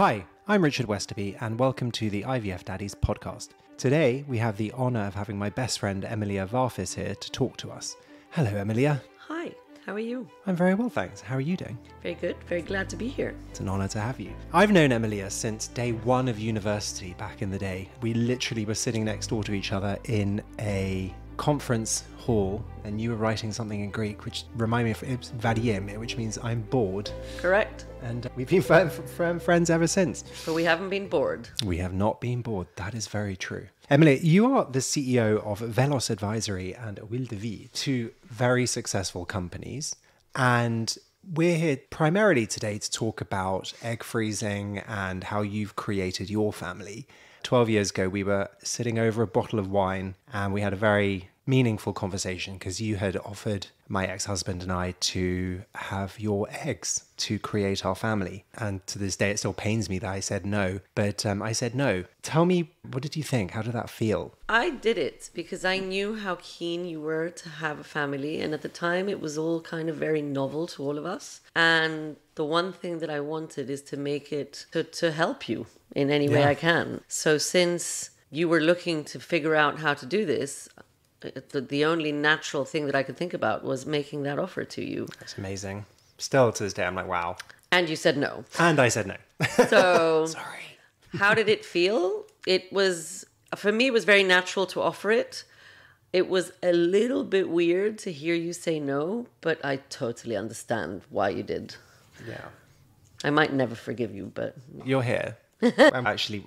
Hi, I'm Richard Westoby and welcome to the IVF Daddies podcast. Today we have the honour of having my best friend Emilia Varfis here to talk to us. Hello Emilia. Hi, how are you? I'm very well thanks, how are you doing? Very good, very glad to be here. It's an honour to have you. I've known Emilia since day one of university back in the day. We literally were sitting next door to each other in a conference hall and you were writing something in Greek which remind me of it's vadieme, which means I'm bored. Correct. And we've been friends ever since. But we haven't been bored. We have not been bored. That is very true. Emily, you are the CEO of Velos Advisory and Will de Vie, two very successful companies. And we're here primarily today to talk about egg freezing and how you've created your family. 12 years ago, we were sitting over a bottle of wine and we had a very meaningful conversation because you had offered my ex-husband and I to have your eggs to create our family. And to this day, it still pains me that I said no, but I said no. Tell me, what did you think? How did that feel? I did it because I knew how keen you were to have a family. And at the time, it was all kind of very novel to all of us. And the one thing that I wanted is to make it to help you in any way I can. So since you were looking to figure out how to do this, the only natural thing that I could think about was making that offer to you. That's amazing. Still to this day, I'm like, wow. And you said no. And I said no. So sorry. How did it feel? It was, for me, it was very natural to offer it. It was a little bit weird to hear you say no, but I totally understand why you did. Yeah. I might never forgive you, but... You're here. Actually,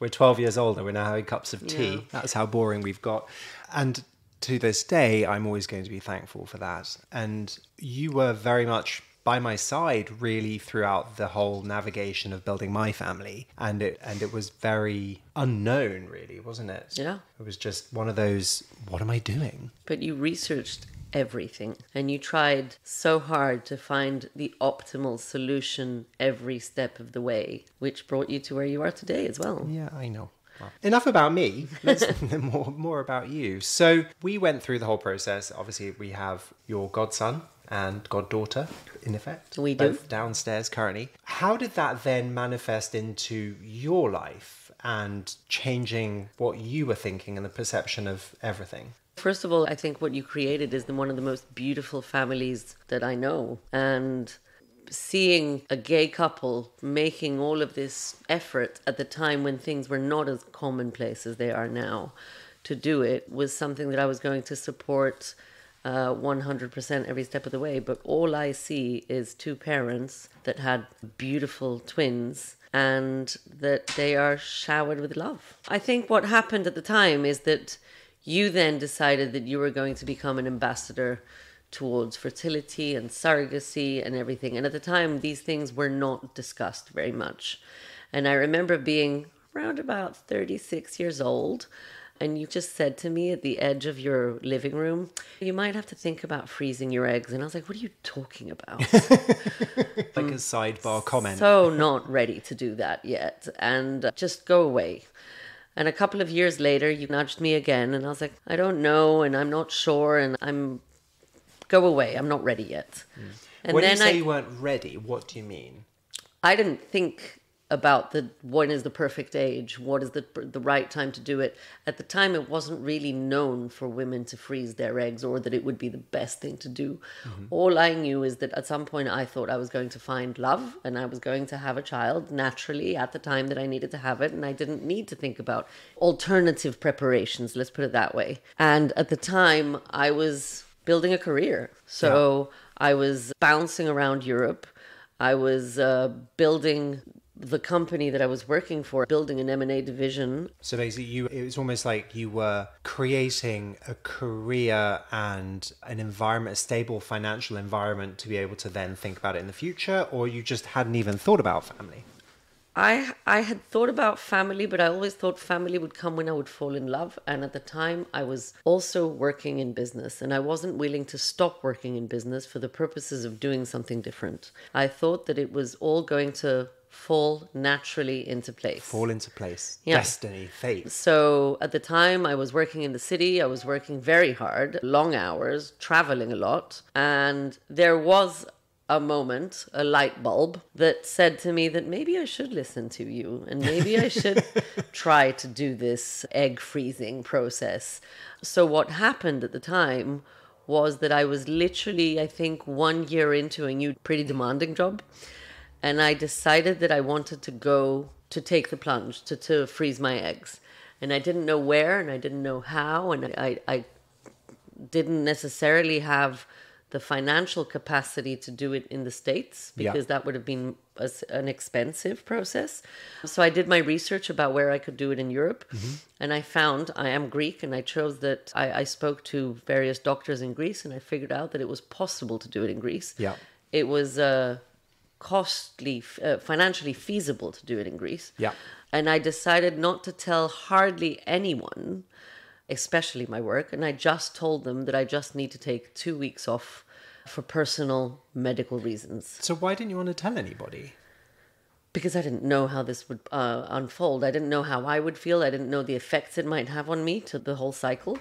we're 12 years old and we're now having cups of tea. Yeah. That's how boring we've got. And to this day, I'm always going to be thankful for that. And you were very much by my side, really, throughout the whole navigation of building my family. And it was very unknown, really, wasn't it? Yeah. It was just one of those, what am I doing? But you researched everything and you tried so hard to find the optimal solution every step of the way, which brought you to where you are today as well. Yeah, I know. Well, enough about me. Let's more about you. So we went through the whole process. Obviously, we have your godson and goddaughter, in effect. We do. Both downstairs currently. How did that then manifest into your life and changing what you were thinking and the perception of everything? First of all, I think what you created is one of the most beautiful families that I know. And seeing a gay couple making all of this effort at the time when things were not as commonplace as they are now to do it was something that I was going to support 100% every step of the way. But all I see is two parents that had beautiful twins and that they are showered with love. I think what happened at the time is that you then decided that you were going to become an ambassador towards fertility and surrogacy and everything. And at the time, these things were not discussed very much. And I remember being around about 36 years old, and you just said to me at the edge of your living room, you might have to think about freezing your eggs. And I was like, what are you talking about? Like a sidebar comment. So not ready to do that yet. And just go away. And a couple of years later, you nudged me again. And I was like, I don't know. And I'm not sure. And go away. I'm not ready yet. Mm. And when then you say you weren't ready, what do you mean? I didn't think about when is the perfect age? What is the right time to do it? At the time, it wasn't really known for women to freeze their eggs or that it would be the best thing to do. Mm-hmm. All I knew is that at some point I thought I was going to find love and I was going to have a child naturally at the time that I needed to have it. And I didn't need to think about alternative preparations. Let's put it that way. And at the time I was building a career. So yeah. I was bouncing around Europe. I was building the company that I was working for, building an M&A division. So basically it was almost like you were creating a career and an environment, a stable financial environment to be able to then think about it in the future, or you just hadn't even thought about family? I had thought about family, but I always thought family would come when I would fall in love. And at the time, I was also working in business and I wasn't willing to stop working in business for the purposes of doing something different. I thought that it was all going to fall naturally into place. Fall into place. Yeah. Destiny, fate. So at the time, I was working in the city. I was working very hard, long hours, traveling a lot. And there was a moment, a light bulb that said to me that maybe I should listen to you and maybe I should try to do this egg freezing process. So what happened at the time was that I was literally, I think, 1 year into a new pretty demanding job. And I decided that I wanted to go to take the plunge, to freeze my eggs. And I didn't know where and I didn't know how. And I didn't necessarily have the financial capacity to do it in the States because that would have been an expensive process. So I did my research about where I could do it in Europe. Mm-hmm. And I found, I am Greek, and I chose that I spoke to various doctors in Greece and I figured out that it was possible to do it in Greece. Yeah. It was costly, financially feasible to do it in Greece. Yeah. And I decided not to tell hardly anyone, especially my work. And I just told them that I just need to take 2 weeks off for personal medical reasons. So why didn't you want to tell anybody? Because I didn't know how this would unfold. I didn't know how I would feel. I didn't know the effects it might have on me to the whole cycle.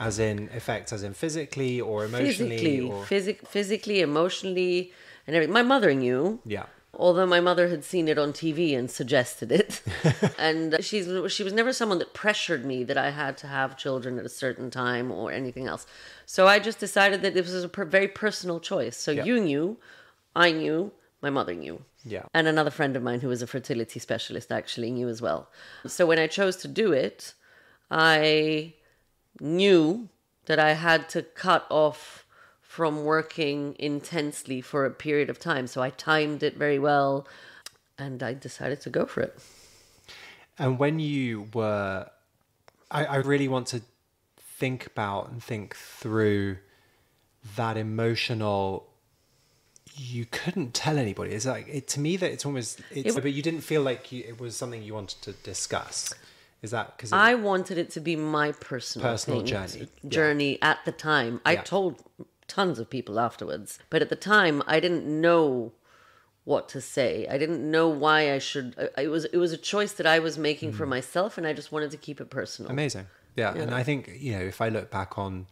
As in effects, as in physically or emotionally? Physically, emotionally, and everything. My mother knew. Yeah. Although my mother had seen it on TV and suggested it. And she was never someone that pressured me that I had to have children at a certain time or anything else. So I just decided that this was a very personal choice. So you knew, I knew, my mother knew. Yeah. And another friend of mine who was a fertility specialist actually knew as well. So when I chose to do it, I knew that I had to cut off from working intensely for a period of time. So I timed it very well and I decided to go for it. And when you were, I really want to think about and think through that emotional, you couldn't tell anybody. It's like, to me that it's almost, but you didn't feel like it was something you wanted to discuss. Is that because I wanted it to be my personal journey at the time. I told tons of people afterwards. But at the time, I didn't know what to say. I didn't know why I should. It was a choice that I was making for myself, and I just wanted to keep it personal. Amazing. Yeah. And I think, you know, if I look back on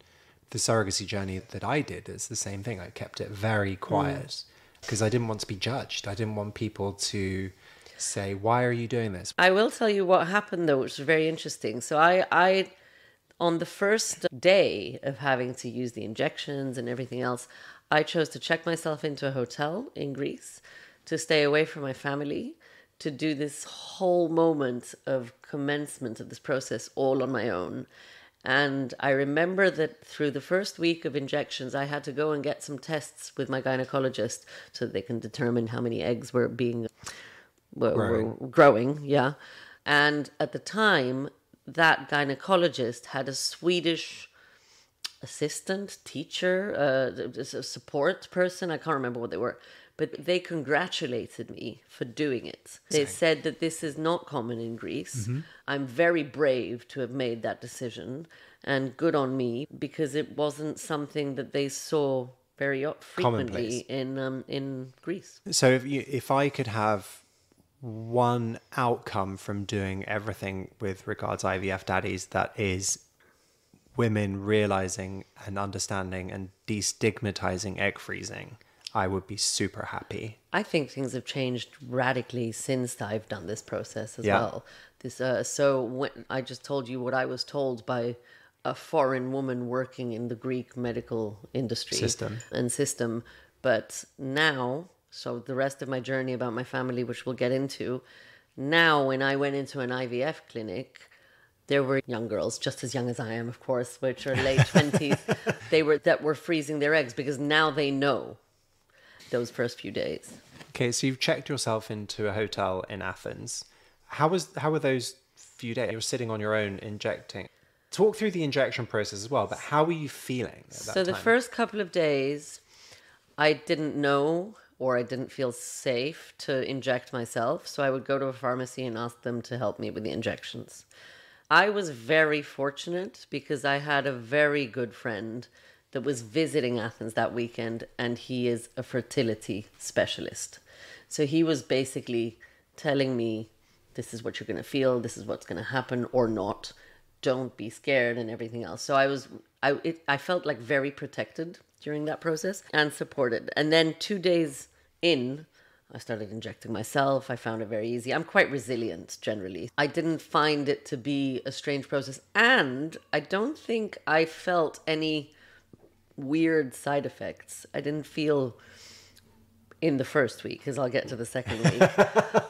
the surrogacy journey that I did, it's the same thing. I kept it very quiet because I didn't want to be judged. I didn't want people to say, why are you doing this? I will tell you what happened, though, which was very interesting. So I on the first day of having to use the injections and everything else, I chose to check myself into a hotel in Greece, to stay away from my family, to do this whole moment of commencement of this process all on my own. And I remember that through the first week of injections, I had to go and get some tests with my gynecologist so that they can determine how many eggs were growing. Yeah. And at the time, that gynecologist had a Swedish assistant, teacher, a support person. I can't remember what they were, but they congratulated me for doing it. They said that this is not common in Greece. I'm very brave to have made that decision, and good on me, because it wasn't something that they saw very frequently in Greece. So if I could have one outcome from doing everything with regards to IVF Daddies, that is women realizing and understanding and destigmatizing egg freezing, I would be super happy. I think things have changed radically since I've done this process as well. This so when I just told you what I was told by a foreign woman working in the Greek medical industry system, but now. So the rest of my journey about my family, which we'll get into, now when I went into an IVF clinic, there were young girls, just as young as I am, of course, which are late 20s, that were freezing their eggs, because now they know those first few days. Okay, so you've checked yourself into a hotel in Athens. How were those few days? You were sitting on your own injecting. Talk through the injection process as well, but how were you feeling at that time? The first couple of days, I didn't know, or I didn't feel safe to inject myself. So I would go to a pharmacy and ask them to help me with the injections. I was very fortunate because I had a very good friend that was visiting Athens that weekend, and he is a fertility specialist. So he was basically telling me, this is what you're gonna feel, this is what's gonna happen or not, don't be scared and everything else. So I felt like very protected. during that process and supported. And then 2 days in, I started injecting myself. I found it very easy. I'm quite resilient generally. I didn't find it to be a strange process. And I don't think I felt any weird side effects. I didn't feel in the first week, because I'll get to the second week.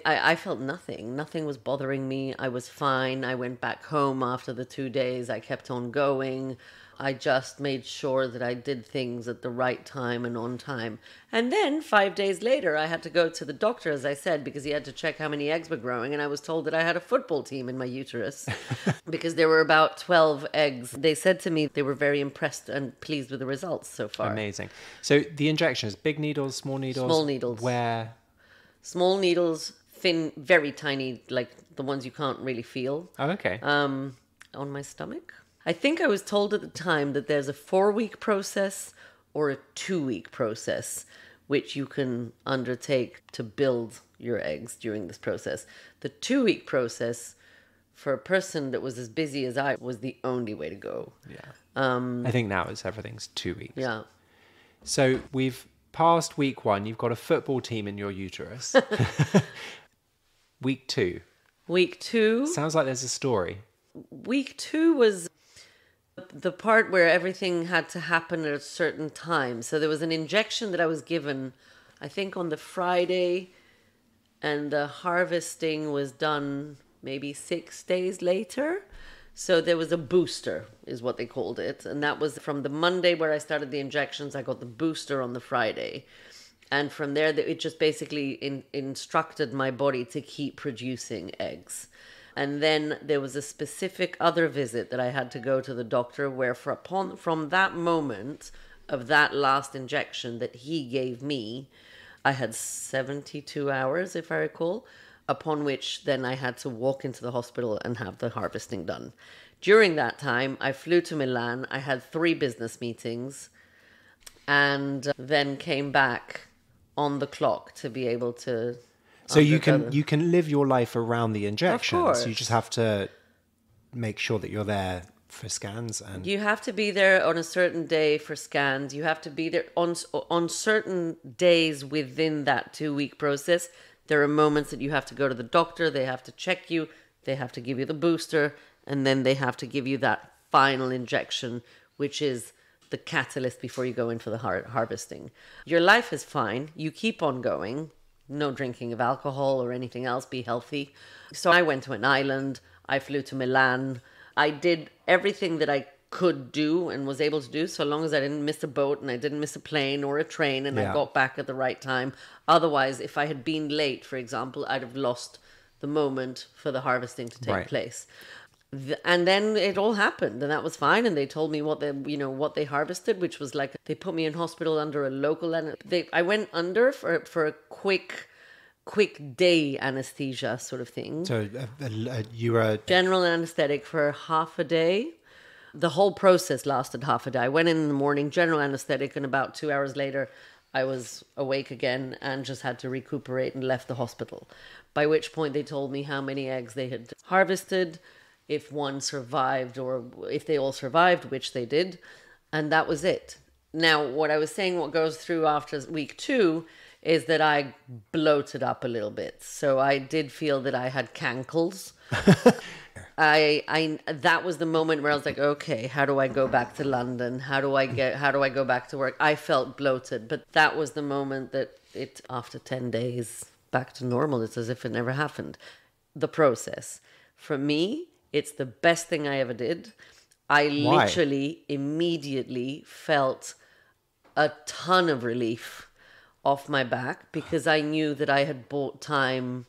I felt nothing. Nothing was bothering me. I was fine. I went back home after the 2 days. I kept on going. I just made sure that I did things at the right time and on time. And then 5 days later, I had to go to the doctor, as I said, because he had to check how many eggs were growing. And I was told that I had a football team in my uterus because there were about 12 eggs. They said to me they were very impressed and pleased with the results so far. Amazing. So the injections, big needles, small needles? Small needles. Where? Small needles, thin, very tiny, like the ones you can't really feel. Oh, okay. On my stomach. I think I was told at the time that there's a 4-week process or a 2-week process, which you can undertake to build your eggs during this process. The 2-week process, for a person that was as busy as I, was the only way to go. Yeah. I think now it's everything's 2 weeks. Yeah. So we've passed week one. You've got a football team in your uterus. Week two. Week two. Sounds like there's a story. Week two was the part where everything had to happen at a certain time. So there was an injection that I was given, I think, on the Friday, and the harvesting was done maybe 6 days later. So there was a booster, is what they called it. And that was from the Monday where I started the injections. I got the booster on the Friday. And from there, it just basically instructed my body to keep producing eggs. And then there was a specific other visit that I had to go to the doctor where from that moment of that last injection that he gave me, I had 72 hours, if I recall, upon which then I had to walk into the hospital and have the harvesting done. During that time, I flew to Milan. I had 3 business meetings and then came back on the clock to be able to... So you can live your life around the injections. You just have to make sure that you're there for scans, and you have to be there on a certain day for scans. You have to be there on certain days within that 2-week process. There are moments that you have to go to the doctor. They have to check you. They have to give you the booster, and then they have to give you that final injection, which is the catalyst before you go in for the harvesting. Your life is fine. You keep on going. No drinking of alcohol or anything else, be healthy. So I went to an island, I flew to Milan, I did everything that I could do and was able to do, so long as I didn't miss a boat and I didn't miss a plane or a train, and I got back at the right time. Otherwise, if I had been late, for example, I'd have lost the moment for the harvesting to take place. And then it all happened, and that was fine. And they told me what they, you know, what they harvested, which was like they put me in hospital under a local. I went under for a quick day anesthesia sort of thing. So you were general anesthetic for half a day. The whole process lasted half a day. I went in the morning, general anesthetic, and about 2 hours later, I was awake again and just had to recuperate and left the hospital. By which point, they told me how many eggs they had harvested. If one survived, or if they all survived, which they did, and that was it. Now, what I was saying, what goes through after week two is that I bloated up a little bit. So I did feel that I had cankles. That was the moment where I was like, okay, how do I go back to London? How do I go back to work? I felt bloated, but that was the moment that it, after 10 days back to normal, it's as if it never happened. The process for me, it's the best thing I ever did. I literally immediately felt a ton of relief off my back because I knew that I had bought time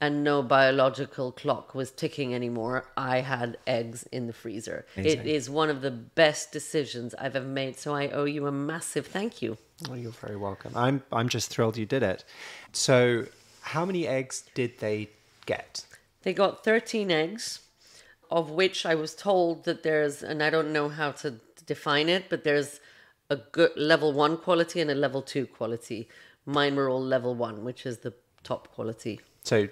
and no biological clock was ticking anymore. I had eggs in the freezer. Amazing. It is one of the best decisions I've ever made. So I owe you a massive thank you. Oh, you're very welcome. I'm just thrilled you did it. So how many eggs did they get? They got 13 eggs. Of which I was told that there's, and I don't know how to define it, but there's a good level 1 quality and a level 2 quality. Mine were all level 1, which is the top quality. So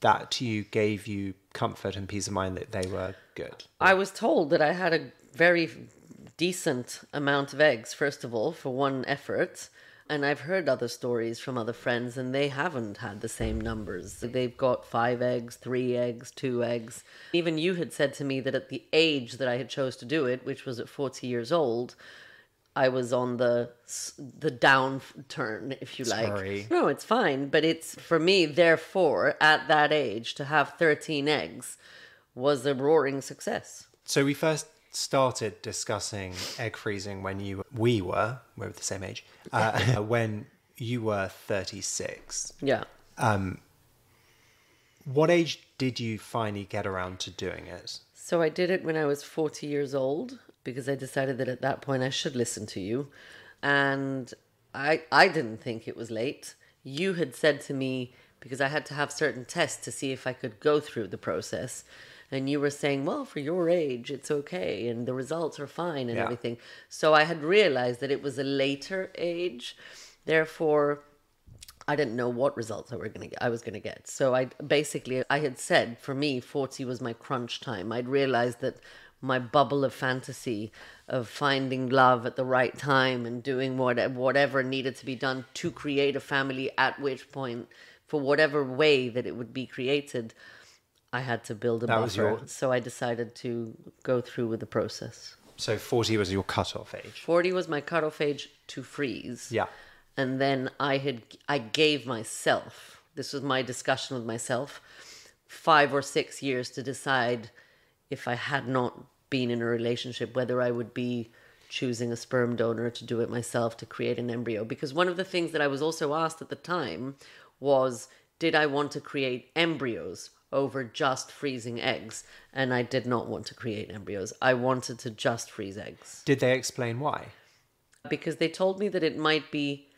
that to you gave you comfort and peace of mind that they were good. I was told that I had a very decent amount of eggs, first of all, for one effort. And I've heard other stories from other friends, and they haven't had the same numbers. They've got 5 eggs, 3 eggs, 2 eggs. Even you had said to me that at the age that I had chose to do it, which was at 40 years old, I was on the downturn, if you like. Sorry. No, it's fine. But it's, for me, therefore, at that age, to have 13 eggs was a roaring success. So we first started discussing egg freezing when we were the same age, when you were 36. Yeah. What age did you finally get around to doing it? So I did it when I was 40 years old, because I decided that at that point I should listen to you. And I didn't think it was late. You had said to me, because I had to have certain tests to see if I could go through the process. And you were saying, well, for your age, it's okay. And the results are fine and everything. So I had realized that it was a later age. Therefore, I didn't know what results I was going to get. So I had said, for me, 40 was my crunch time. I'd realized that my bubble of fantasy of finding love at the right time and doing whatever needed to be done to create a family, at which point, for whatever way that it would be created, I had to build a buffer, so I decided to go through with the process. So 40 was your cutoff age? 40 was my cutoff age to freeze. Yeah. And then I gave myself, this was my discussion with myself, 5 or 6 years to decide if I had not been in a relationship, whether I would be choosing a sperm donor to do it myself, to create an embryo. Because one of the things that I was also asked at the time was, did I want to create embryos over just freezing eggs? And I did not want to create embryos. I wanted to just freeze eggs. Did they explain why? Because they told me that it might be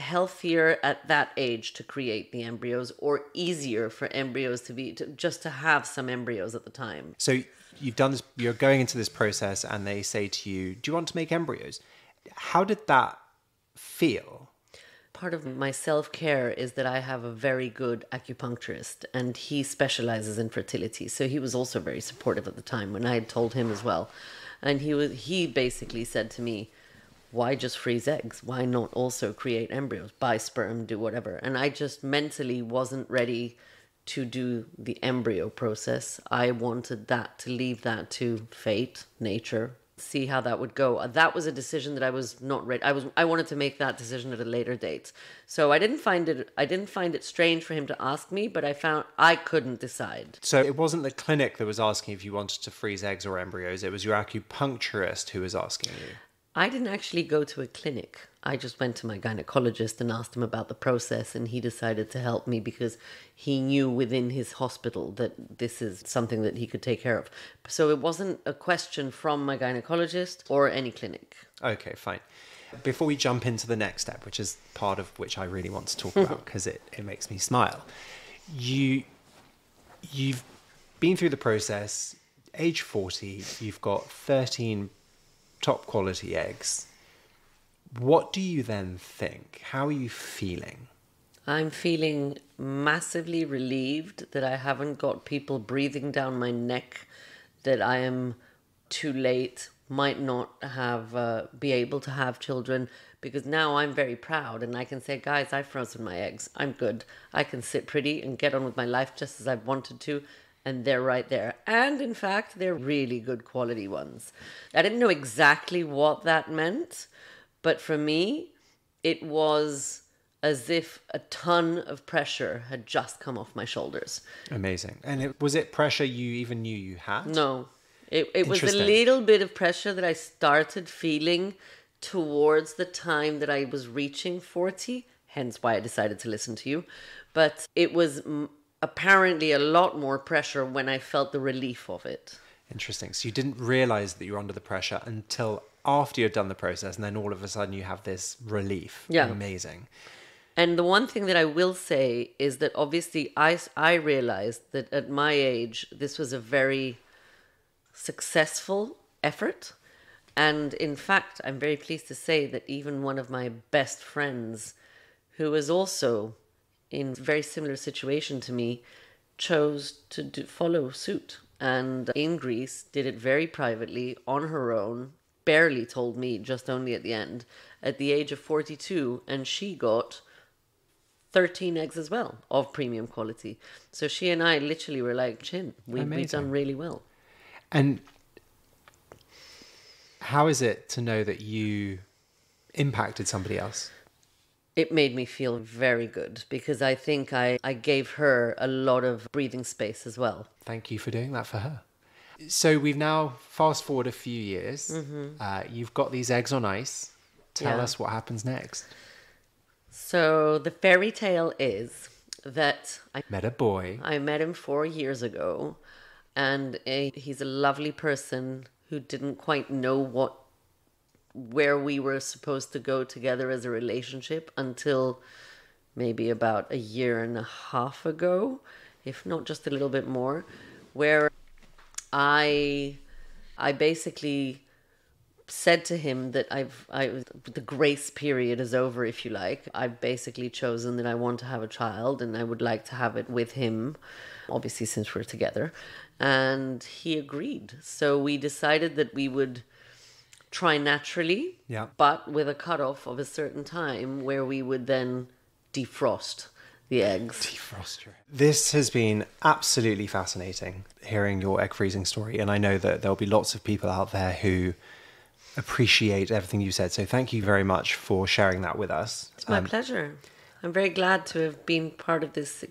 healthier at that age to create the embryos, or easier for embryos to have some embryos at the time. So you've done this, you're going into this process, and they say to you, do you want to make embryos? How did that feel? Part of my self-care is that I have a very good acupuncturist, and he specializes in fertility. So he was also very supportive at the time when I had told him as well. And he basically said to me, why just freeze eggs? Why not also create embryos? Buy sperm, do whatever. And I just mentally wasn't ready to do the embryo process. I wanted that, to leave that to fate, nature, see how that would go. That was a decision that I was not ready. I wanted to make that decision at a later date. So I didn't find it strange for him to ask me, but I couldn't decide. So it wasn't the clinic that was asking if you wanted to freeze eggs or embryos. It was your acupuncturist who was asking you. I didn't actually go to a clinic. I just went to my gynecologist and asked him about the process, and he decided to help me because he knew within his hospital that this is something that he could take care of. So it wasn't a question from my gynecologist or any clinic. Okay, fine. Before we jump into the next step, which is part of which I really want to talk about because it makes me smile. You've been through the process, age 40, you've got 13 top quality eggs. What do you then think? How are you feeling? I'm feeling massively relieved that I haven't got people breathing down my neck, that I am too late, might not have be able to have children, because now I'm very proud and I can say, guys, I've frozen my eggs. I'm good. I can sit pretty and get on with my life just as I've wanted to. And they're right there. And in fact, they're really good quality ones. I didn't know exactly what that meant, but for me, it was as if a ton of pressure had just come off my shoulders. Amazing. And was it pressure you even knew you had? No, it was a little bit of pressure that I started feeling towards the time that I was reaching 40, hence why I decided to listen to you. But it was apparently a lot more pressure when I felt the relief of it. Interesting. So you didn't realize that you were under the pressure until after you'd done the process, and then all of a sudden you have this relief. Yeah. Amazing. And the one thing that I will say is that obviously I realized that at my age, this was a very successful effort. And in fact, I'm very pleased to say that even one of my best friends, who is also in a very similar situation to me, chose to follow suit. And in Greece, did it very privately, on her own, barely told me, just only at the end, at the age of 42, and she got 13 eggs as well of premium quality. So she and I literally were like, chin, we've done really well. And how is it to know that you impacted somebody else? It made me feel very good, because I think I gave her a lot of breathing space as well. Thank you for doing that for her. So we've now fast forward a few years. Mm-hmm. You've got these eggs on ice. Tell us what happens next. So the fairy tale is that I met a boy. I met him 4 years ago, and he's a lovely person who didn't quite know where we were supposed to go together as a relationship until maybe about a year and a half ago, if not just a little bit more, where I basically said to him that the grace period is over, if you like. I've basically chosen that I want to have a child and I would like to have it with him, obviously, since we're together. And he agreed. So we decided that we would try naturally, but with a cutoff of a certain time where we would then defrost the eggs. Defroster. This has been absolutely fascinating, hearing your egg freezing story. And I know that there'll be lots of people out there who appreciate everything you said. So thank you very much for sharing that with us. It's my pleasure. I'm very glad to have been part of this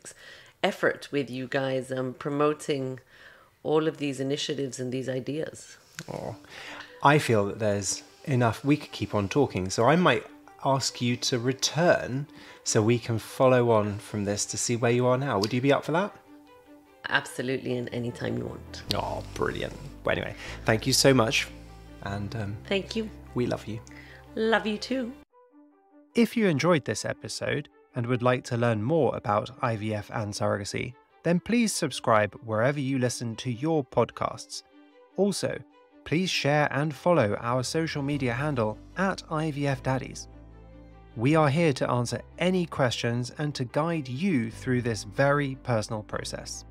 effort with you guys, promoting all of these initiatives and these ideas. Oh, I feel that there's enough. We could keep on talking. So I might ask you to return so we can follow on from this to see where you are now. Would you be up for that? Absolutely, and anytime you want. Oh, brilliant. Well, anyway, thank you so much. And thank you. We love you. Love you too. If you enjoyed this episode and would like to learn more about IVF and surrogacy, then please subscribe wherever you listen to your podcasts. Also, please share and follow our social media handle @IVF Daddies. We are here to answer any questions and to guide you through this very personal process.